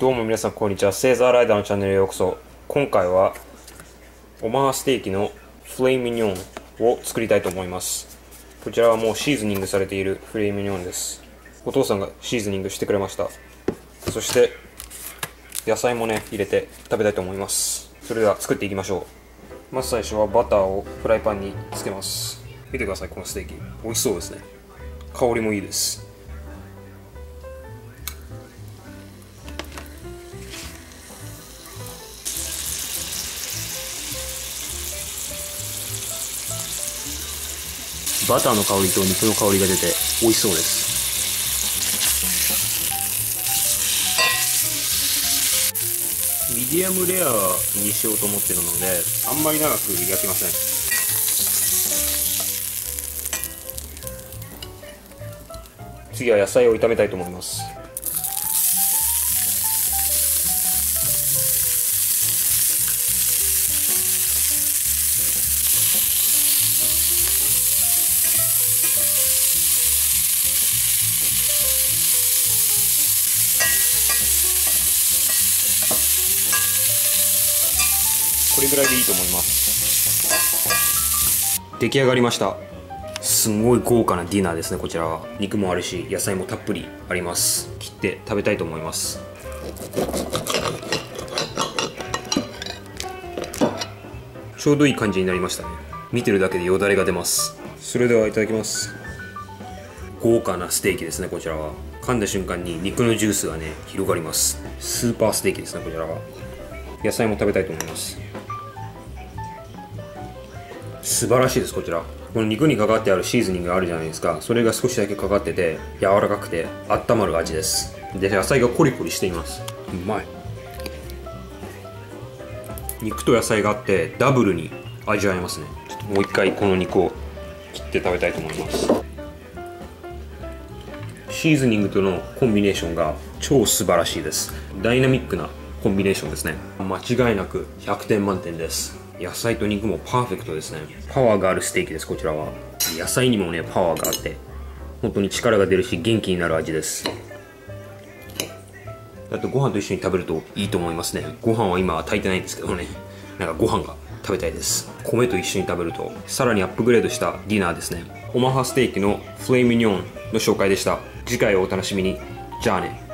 どうも皆さんこんにちは。セーザーライダーのチャンネルへようこそ。今回はオマハステーキのフレーミニョンを作りたいと思います。こちらはもうシーズニングされているフレーミニョンです。お父さんがシーズニングしてくれました。そして野菜もね入れて食べたいと思います。それでは作っていきましょう。まず最初はバターをフライパンにつけます。見てください、このステーキ美味しそうですね。香りもいいです。バターの香りと肉の香りが出て美味しそうです。ミディアムレアにしようと思っているのであんまり長く焼きません。次は野菜を炒めたいと思います。これぐらいでいいと思います。出来上がりました。すごい豪華なディナーですね。こちらは肉もあるし野菜もたっぷりあります。切って食べたいと思います。ちょうどいい感じになりましたね。見てるだけでよだれが出ます。それではいただきます。豪華なステーキですね。こちらは噛んだ瞬間に肉のジュースがね広がります。スーパーステーキですね。こちらは野菜も食べたいと思います。素晴らしいです。こちらこの肉にかかってあるシーズニングがあるじゃないですか。それが少しだけかかってて柔らかくて温まる味です。で野菜がコリコリしています。うまい。肉と野菜があってダブルに味わえますね。ちょっともう一回この肉を切って食べたいと思います。シーズニングとのコンビネーションが超素晴らしいです。ダイナミックなコンビネーションですね。間違いなく100点満点です。野菜と肉もパーフェクトですね。パワーがあるステーキです。こちらは野菜にもねパワーがあって本当に力が出るし元気になる味です。あとご飯と一緒に食べるといいと思いますね。ご飯は今炊いてないんですけどね、なんかご飯が食べたいです。米と一緒に食べるとさらにアップグレードしたディナーですね。オマハステーキのフレーミニョンの紹介でした。次回をお楽しみに。じゃあね。